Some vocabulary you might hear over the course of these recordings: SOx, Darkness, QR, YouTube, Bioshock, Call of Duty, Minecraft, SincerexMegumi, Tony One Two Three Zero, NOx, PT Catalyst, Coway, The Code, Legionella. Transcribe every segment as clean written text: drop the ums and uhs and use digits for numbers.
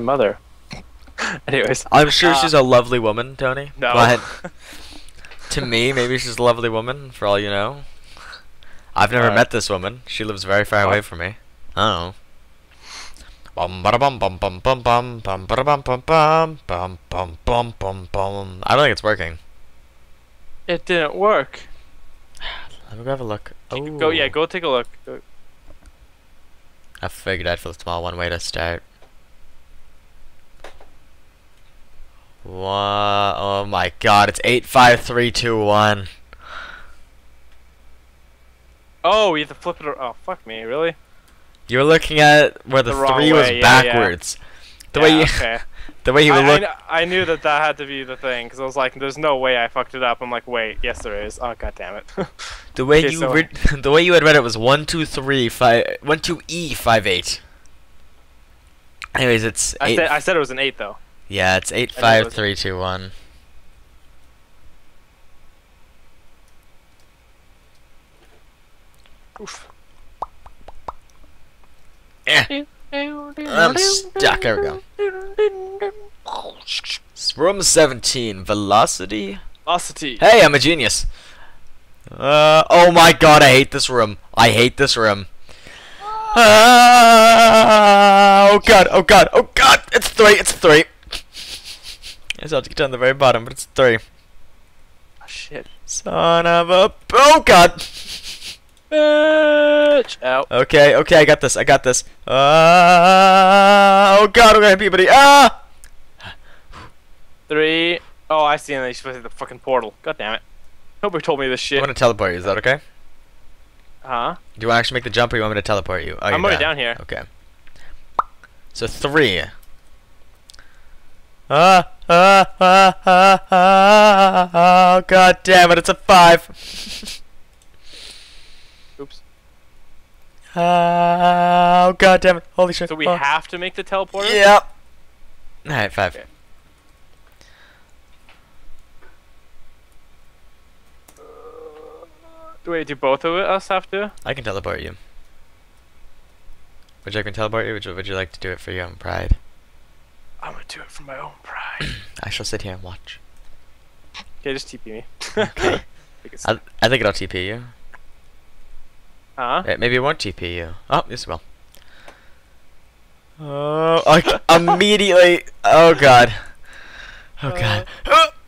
her mother. Anyways, I'm sure she's a lovely woman, Tony. No. But to me, maybe she's a lovely woman, for all you know. I've never met this woman. She lives very far away from me. I don't know. I don't think it's working. It didn't work. Let me go have a look. Oh. Go, yeah, go take a look. Go. I figured I'd fill the small one way to start. Wow. Oh my god, it's 8, 5, 3, 2, 1. Oh, you have to flip it around. Oh, fuck me, really? You were looking at where the 3 was backwards. The way you... Okay. The way you were looking... I knew that that had to be the thing, because I was like, there's no way I fucked it up. I'm like, wait, yes there is. Oh, god damn it. The way okay, you so the way you had read it was 1, 2, 3, 5, 1, 2, E, 5, 8. Anyways, it's... I said it was an 8, though. Yeah, it's 8, 5, 3, 2, 1. Oof. Eh. I'm stuck. There we go. Room 17. Velocity. Velocity. Hey, I'm a genius. Oh my god, I hate this room. I hate this room. Oh god. Oh god. Oh god. It's 3. It's 3. I just have to get down to the very bottom, but it's 3. Oh shit. Son of a. Oh god. Bitch. Ow. Okay, okay, I got this, I got this. Oh god, I'm gonna hit everybody. Ah! 3. Oh, I see, and they supposed to hit the fucking portal. God damn it. Nobody told me this shit. I'm gonna teleport you, is that okay? Huh? Do you want to actually make the jump or you want me to teleport you? Oh, I'm already down here. Okay. So 3. Oh god damn it, it's a 5. Oops. Oh god damn it. Holy shit. So we have to make the teleporter? Yep. Alright, 5. Okay. Wait, do both of us have to? I can teleport you. Would you like me to teleport you? Would you like to do it for your own pride? I'm gonna do it for my own pride. I shall sit here and watch. Okay, just TP me. Okay. I think it'll TP you. Huh? It maybe it won't TP you. Oh, yes, well. Oh, immediately. Oh god. Oh god.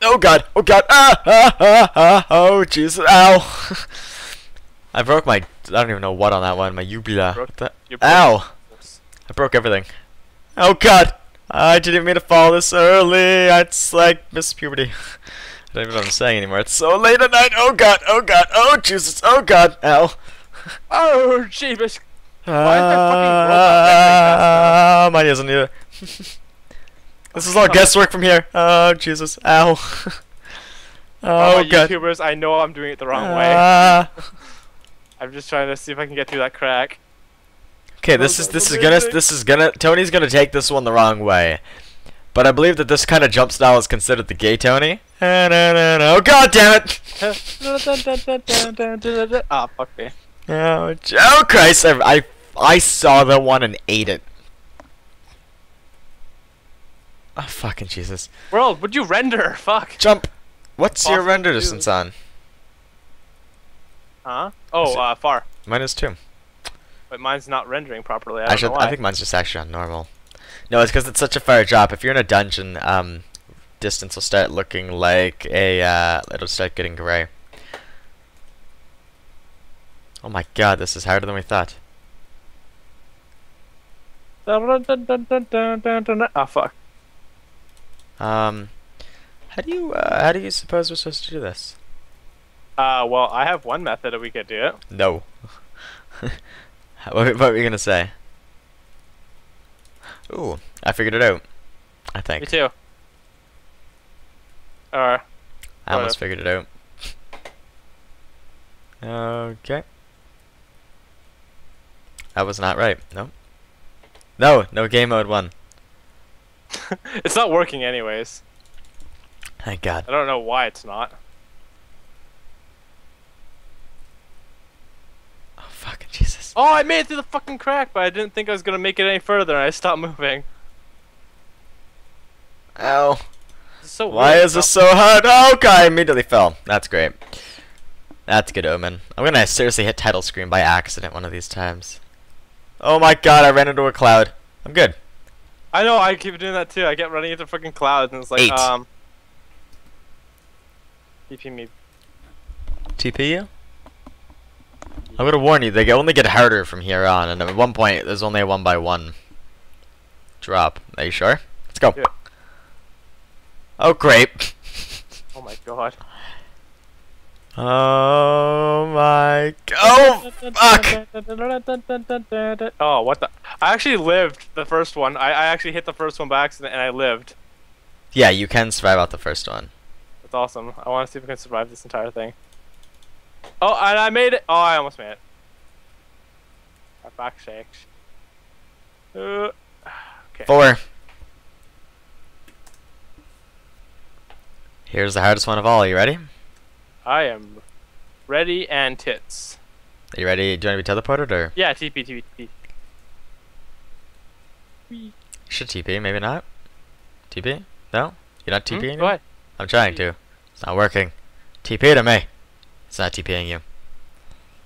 Oh god. Oh god. Ah, ah, ah, ah. Oh Jesus. Ow. I broke my. I don't even know what on that one. My uvula. Ow. I broke everything. Oh god. I didn't mean to fall this early. It's like Miss Puberty. I don't even know what I'm saying anymore. It's so late at night. Oh god. Oh god. Oh Jesus. Oh god. Ow. Oh, jeebus! Why is that fucking robot? Mine doesn't either. This is all guesswork from here. Oh, Jesus. Ow. Oh, god. YouTubers, I know I'm doing it the wrong way. I'm just trying to see if I can get through that crack. Okay, this is gonna Tony's gonna take this one the wrong way. But I believe that this kind of jump style is considered the gay Tony. Oh, god damn it! Ah, fuck me. Oh Christ, I saw that one and ate it. Oh fucking Jesus. World, would you render? Fuck. Jump. What's your render distance on? Huh? Oh, far. Mine is 2. But mine's not rendering properly. I don't know why. I think mine's just actually on normal. No, it's because it's such a far drop. If you're in a dungeon, distance will start looking like a, it'll start getting gray. Oh my god, this is harder than we thought. Oh fuck. How do you suppose we're supposed to do this? Well, I have one method that we could do it. No. What were you gonna say? Ooh, I figured it out. I think. Me too. I almost figured it out. Okay. That was not right. No. No. No game mode 1. It's not working, anyways. Thank God. I don't know why it's not. Oh fucking Jesus! Oh, I made it through the fucking crack, but I didn't think I was gonna make it any further, and I stopped moving. Ow. So why is this so hard? Oh, okay, I immediately fell. That's great. That's a good omen. I'm gonna seriously hit title screen by accident one of these times. Oh my god, I ran into a cloud. I'm good. I know, I keep doing that too. I get running into fucking clouds and it's like, TP me. TP you? I'm gonna warn you, they only get harder from here on, and at one point, there's only a 1x1 drop. Are you sure? Let's go. Yeah. Oh, great. Oh my god. Oh my god. Oh, fuck. Oh, what the? I actually lived the first one. I actually hit the first one by accident, and I lived. Yeah, you can survive out the first one. That's awesome. I want to see if we can survive this entire thing. Oh, and I made it. Oh, I almost made it. My back shakes. Okay. 4. Here's the hardest one of all. Are you ready? I am ready and tits. Are you ready? Do you want to be teleported or? Yeah, TP. Should TP, maybe not. TP? No? You're not TPing? Go ahead. I'm trying to. It's not working. TP to me. It's not TPing you.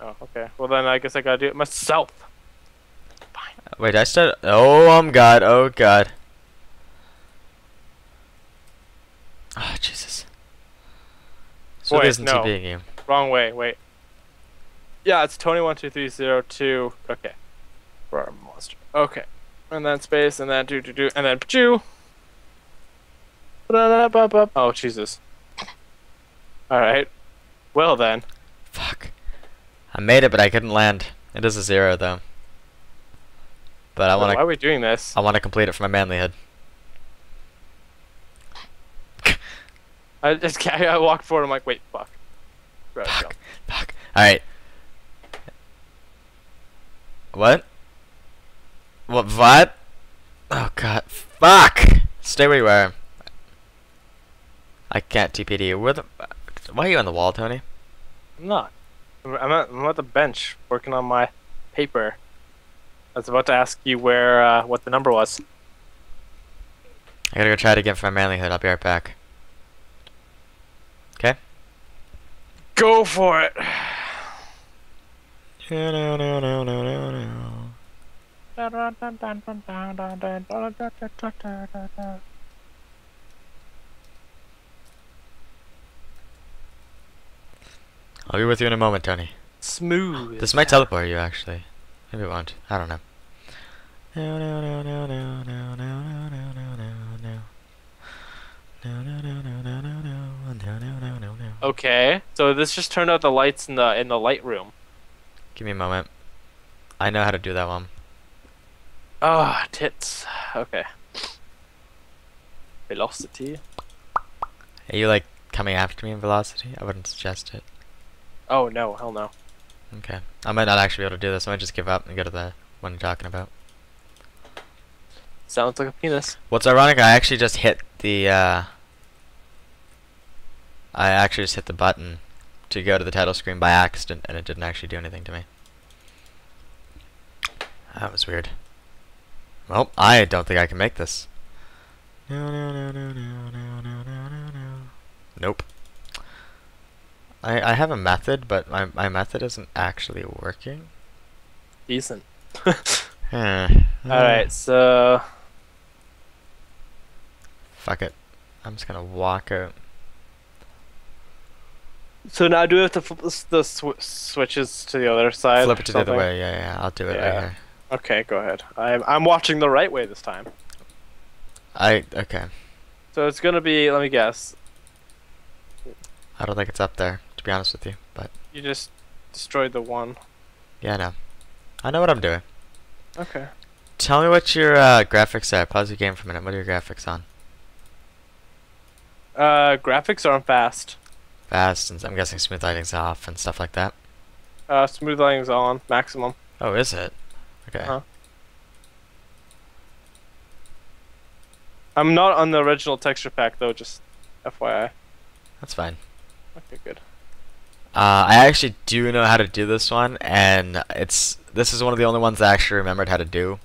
Oh, okay. Well, then I guess I gotta do it myself. Fine. Wait, I started. Oh, god. Oh, god. Oh, Jesus. So wait, isn't no. TPing you. Wrong way. Wait. Yeah, it's Tony12302. Okay. We're a monster. Okay. And then space, and then do, and then pachoo. Oh, Jesus. Alright. Well then. Fuck. I made it, but I couldn't land. It is a 0 though. But I want to. Why are we doing this? I want to complete it for my manlyhood. I walked forward. I'm like, wait, fuck. Fuck. All right. What? Oh god. Fuck. Stay where you are. I can't TPD you. Where the? Why are you on the wall, Tony? I'm not. I'm at the bench working on my paper. I was about to ask you where what the number was. I gotta go try it again for my manlyhood. I'll be right back. Okay. Go for it. I'll be with you in a moment, Tony. Smooth. This might teleport you, actually. Maybe it won't. I don't know. Okay. So this just turned out the lights in the light room. Give me a moment. I know how to do that one. Ah, tits. Okay. Velocity. Are you like coming after me in velocity? I wouldn't suggest it. Oh no, hell no. Okay. I might not actually be able to do this. I might just give up and go to the one you're talking about. Sounds like a penis. What's ironic, I actually just hit the button to go to the title screen by accident and it didn't actually do anything to me. That was weird. Well, I don't think I can make this. Nope. I have a method, but my method isn't actually working. Decent. Alright, so... Fuck it. I'm just gonna walk out. So now do we have to flip the switches to the other side? Flip it to the other way, yeah, I'll do it right here. Okay, go ahead. I'm watching the right way this time. Okay. So it's gonna be, let me guess. I don't think it's up there. To be honest with you, but you just destroyed the one. Yeah, I know. I know what I'm doing. Okay. Tell me what your graphics are. Pause the game for a minute. What are your graphics on? Graphics are on fast. Fast, and I'm guessing smooth lighting's off and stuff like that. Smooth lighting's on maximum. Oh, is it? Okay. Uh-huh. I'm not on the original texture pack though. Just FYI. That's fine. Okay, good. I actually do know how to do this one, and this is one of the only ones I actually remembered how to do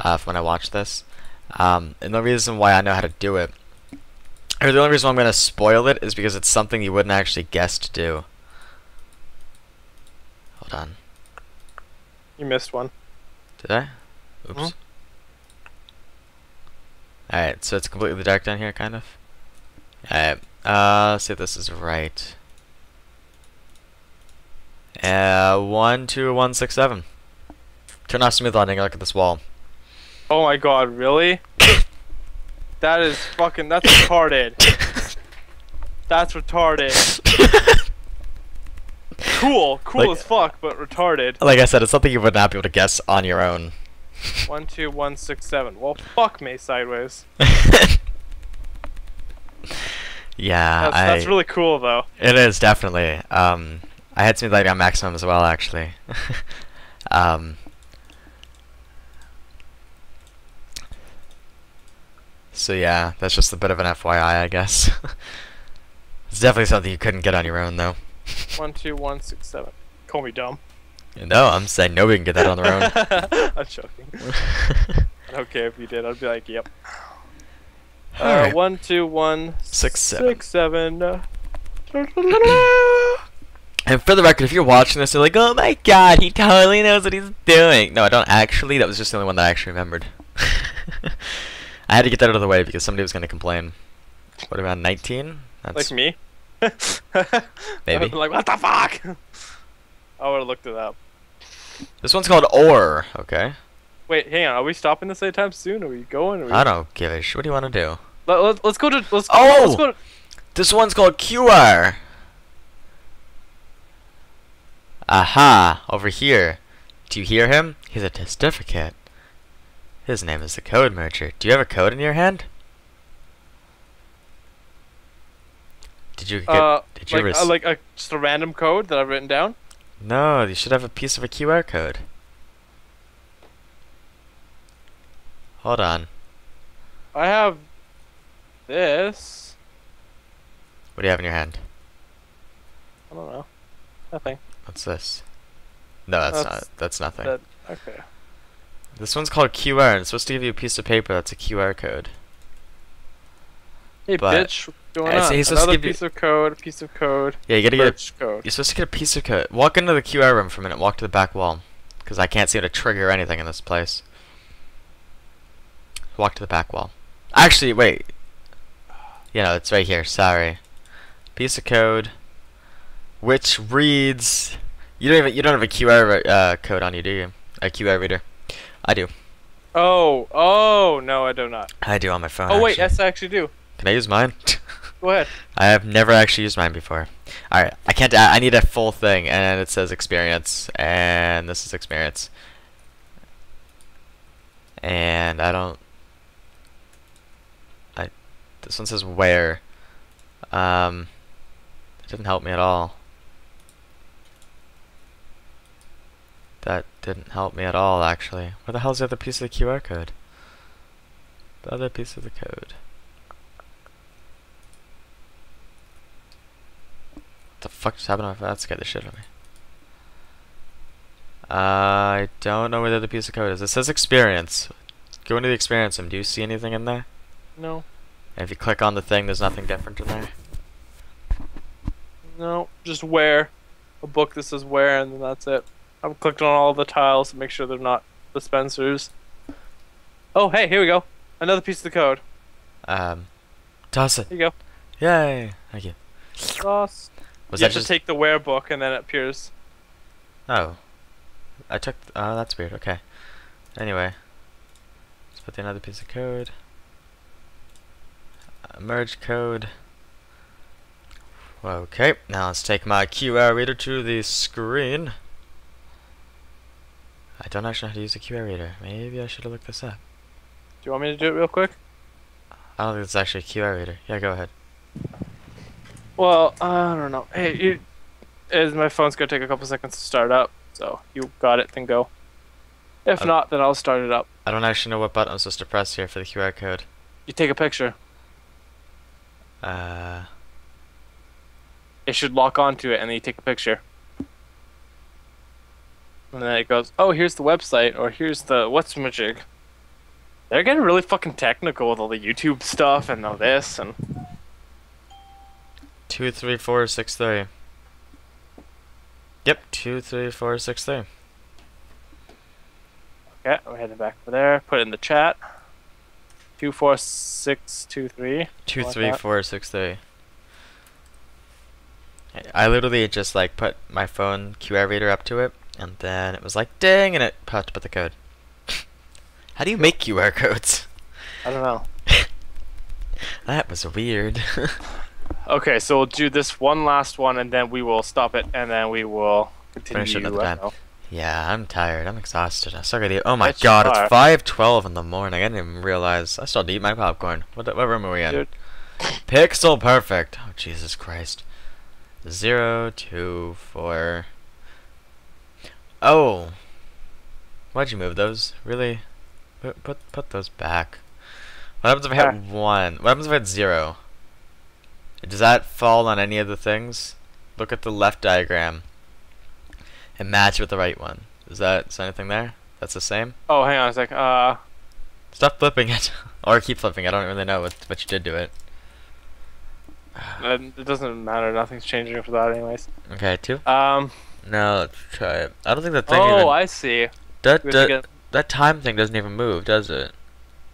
from when I watched this. And the reason why I know how to do it, or the only reason why I'm going to spoil it, is because it's something you wouldn't actually guess to do. Hold on. You missed one. Did I? Oops. Mm-hmm. Alright, so it's completely dark down here, kind of. Alright, let's see if this is right. 1, 2, 1, 6, 7. Turn off smooth landing, look at this wall. Oh my god, really? That is fucking, that's retarded. That's retarded. Cool like, as fuck, but retarded. Like I said, it's something you would not be able to guess on your own. 1, 2, 1, 6, 7. Well, fuck me sideways. Yeah, that's really cool though. It is definitely. I had smooth lighting on maximum as well, actually. So yeah, that's just a bit of an FYI, I guess. It's definitely something you couldn't get on your own, though. 1, 2, 1, 6, 7. Call me dumb. No, I'm saying nobody can get that on their own. I'm joking. I don't care if you did. I'd be like, yep. Right. 1, 2, 1, 6, 7. And for the record, if you're watching this, you're like, oh my god, he totally knows what he's doing. No, I don't actually. That was just the only one that I actually remembered. I had to get that out of the way because somebody was going to complain. What, about 19? Like me? Maybe. Like, what the fuck? I would have looked it up. This one's called Or. Okay. Wait, hang on. Are we stopping this anytime soon? Are we going? Are we... I don't give a shit. What do you want to do? Let's go to... Let's oh! Let's go to... This one's called QR. Aha. Over here. Do you hear him? He's a testificate. His name is the Code Merger. Do you have a code in your hand? Did you get... did you like a, just a random code that I've written down? No, you should have a piece of a QR code. Hold on. I have... this... What do you have in your hand? I don't know. Nothing. What's this? No, that's nothing. That, okay. This one's called QR, and it's supposed to give you a piece of paper that's a QR code. Hey, but bitch, what's going on? Another piece of code, piece of code. Yeah, you gotta get a, you're supposed to get a piece of code. Walk into the QR room for a minute, walk to the back wall, because I can't seem to trigger anything in this place. Walk to the back wall. Actually, wait. Yeah, no, it's right here, sorry. Piece of code, which reads... You don't have a QR code on you, do you? A QR reader. I do. Oh, no, I do not. I do on my phone. Oh, wait, actually. Yes, I actually do. Can I use mine? Go ahead. I have never actually used mine before. Alright, I can't, I need a full thing, and it says experience, and this is experience. And I don't, this one says where. That didn't help me at all. That didn't help me at all, actually. Where the hell's the other piece of the QR code? The other piece of the code. What the fuck just happened? That scared the shit out of me. I don't know where the other piece of code is. It says experience. Go into the experience room. Do you see anything in there? No. And if you click on the thing, there's nothing different in there? No, just where. A book that says where, and then that's it. I've clicked on all the tiles to make sure they're not dispensers. Oh, hey, here we go. Another piece of the code. Toss it. Here you go. Yay. Thank you. Toss. Was you that have just... to take the where book and then it appears. Oh. I took... oh, that's weird. Okay. Anyway. Let's put another piece of code. Merge code. Okay. Now let's take my QR reader to the screen. I don't actually know how to use a QR reader. Maybe I should have looked this up. Do you want me to do it real quick? I don't think it's actually a QR reader. Yeah, go ahead. Well, I don't know. Hey, my phone's going to take a couple seconds to start up. So, you got it, then go. If not, then I'll start it up. I don't actually know what button I'm supposed to press here for the QR code. You take a picture. It should lock onto it, and then you take a picture. And then it goes, oh, here's the website, or here's the what's magic. They're getting really fucking technical with all the YouTube stuff and all this and 2, 3, 4, 6, 3. Yep, 2, 3, 4, 6, 3. Okay, we're heading back over there. Put it in the chat. 2, 4, 6, 2, 3. 2, 3, 4, 6, 3. I literally just like put my phone QR reader up to it, and then it was like ding, and it popped up with the code. How do you make QR codes? I don't know. That was weird. Okay, so we'll do this one last one, and then we will stop it, and then we will continue. Finish another time. Yeah, I'm tired. I'm exhausted. I still gotta eat. Oh my god, it's 5:12 in the morning. I didn't even realize. I still need my popcorn. What room are we in? Dude. Pixel perfect. Oh Jesus Christ. 0, 2, 4. Oh, why'd you move those? Really? Put those back. What happens if I had 1? What happens if I had 0? Does that fall on any of the things? Look at the left diagram and match with the right one. Is there anything there? That's the same? Oh, hang on a sec. Stop flipping it, or keep flipping. I don't really know what you did to it. It doesn't matter. Nothing's changing for that, anyways. Okay, 2. No, let's try it. I don't think that thing. Oh, even, I see. That time thing doesn't even move, does it?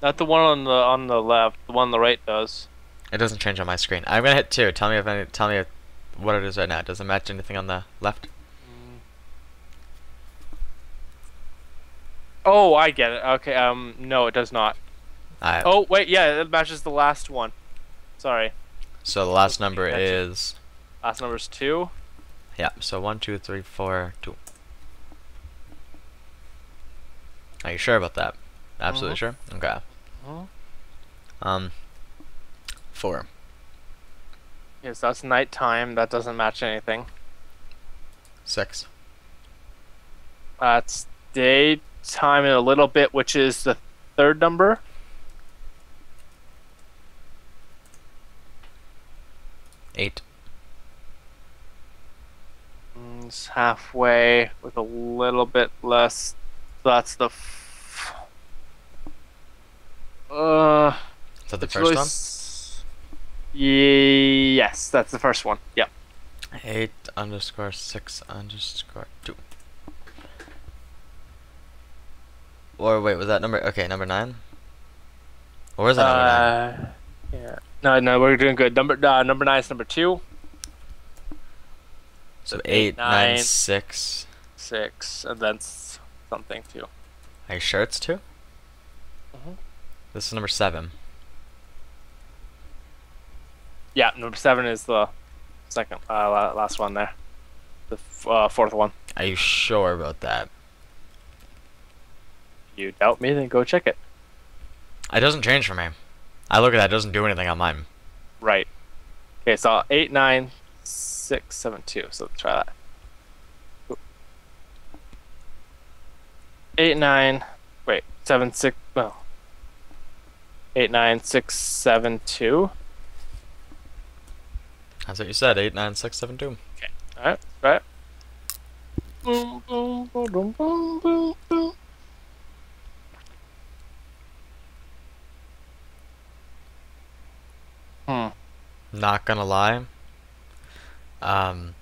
Not the one on the left. The one on the right does. It doesn't change on my screen. I'm gonna hit 2. Tell me if what it is right now. It doesn't match anything on the left. Oh, I get it. Okay. No, it does not. Oh wait, yeah, it matches the last one. Sorry. So the last number is. Last number is 2. Yeah. So 1, 2, 3, 4, 2. Are you sure about that? Absolutely sure. Okay. Four. Yes, that's nighttime. That doesn't match anything. 6. That's daytime in a little bit, which is the 3rd number. It's halfway with a little bit less. That's the. Is that the first one? Yes, that's the first one. Yep. 8_6_2. Or wait, was that number? Okay, number 9. Or was that number 9? Yeah. No, we're doing good. Number 9 is number 2. So 8, 9, 6. 6, and then something 2. Are you sure it's 2? Mm-hmm. This is number 7. Yeah, number 7 is the second, last one there. The 4th one. Are you sure about that? If you doubt me, then go check it. It doesn't change for me. I look at that, it doesn't do anything on mine. Right. Okay, so 8, 9, 6, 7, 2. So let's try that. 8, 9. Wait, 7, 6. No. 8, 9, 6, 7, 2. That's what you said, 8, 9, 6, 7, 2. Okay. Alright, right. Boom, boom, boom, boom, boom, boom, boom. Not gonna lie. I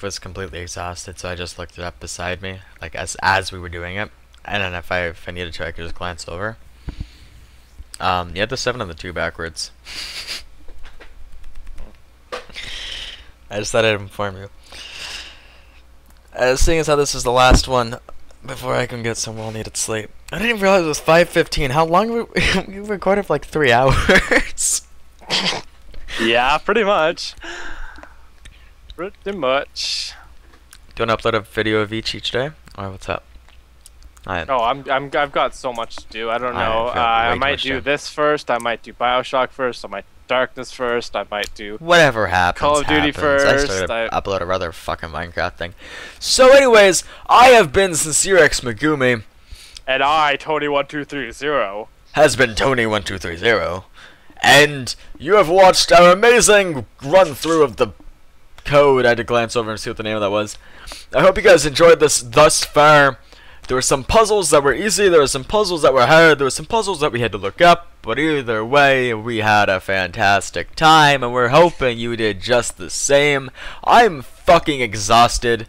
was completely exhausted, so I just looked it up beside me, like as we were doing it. And then if I needed to, I could just glance over. You had the 7 and the 2 backwards. I just thought I'd inform you. Seeing as how this is the last one, before I can get some well-needed sleep. I didn't even realize it was 5:15. How long were we recorded for like 3 hours? Yeah, pretty much. Pretty much. Do you want to upload a video of each day? Or what's up? I've got so much to do. I don't know. I might do this first. I might do Bioshock first. I might do Darkness first. I might do whatever happens. Call of Duty first. I started to upload a rather fucking Minecraft thing. So, anyways, I have been SincerexMegumi, and I Tony1230 has been Tony1230, and you have watched our amazing run through of the Code. I had to glance over and see what the name of that was. I hope you guys enjoyed this thus far. There were some puzzles that were easy, there were some puzzles that were hard, there were some puzzles that we had to look up, but either way, we had a fantastic time, and we're hoping you did just the same. I'm fucking exhausted.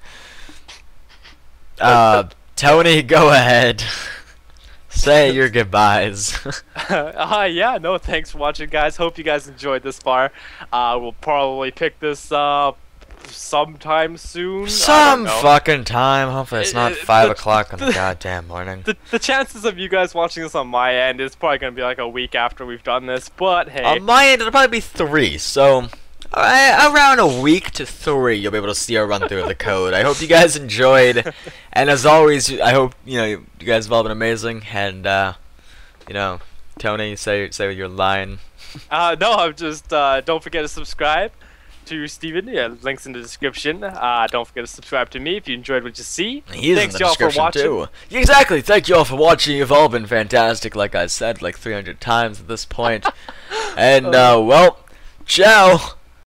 Tony, go ahead. Say your goodbyes. Yeah, no, thanks for watching, guys. Hope you guys enjoyed this far. We'll probably pick this up sometime soon. Some fucking time. Hopefully it's not 5 o'clock in the goddamn morning. The chances of you guys watching this on my end is probably going to be like a week after we've done this, but hey. On my end, it'll probably be 3, so... around a week to 3, you'll be able to see our run through of the code. I hope you guys enjoyed, and as always, I hope you guys have all been amazing. And Tony, say your line. No, I'm just don't forget to subscribe to Steven. Yeah, links in the description. Don't forget to subscribe to me if you enjoyed what you see. Thanks y'all for watching. Yeah, exactly. Thank you all for watching. You've all been fantastic. Like I said, like 300 times at this point. And well, ciao.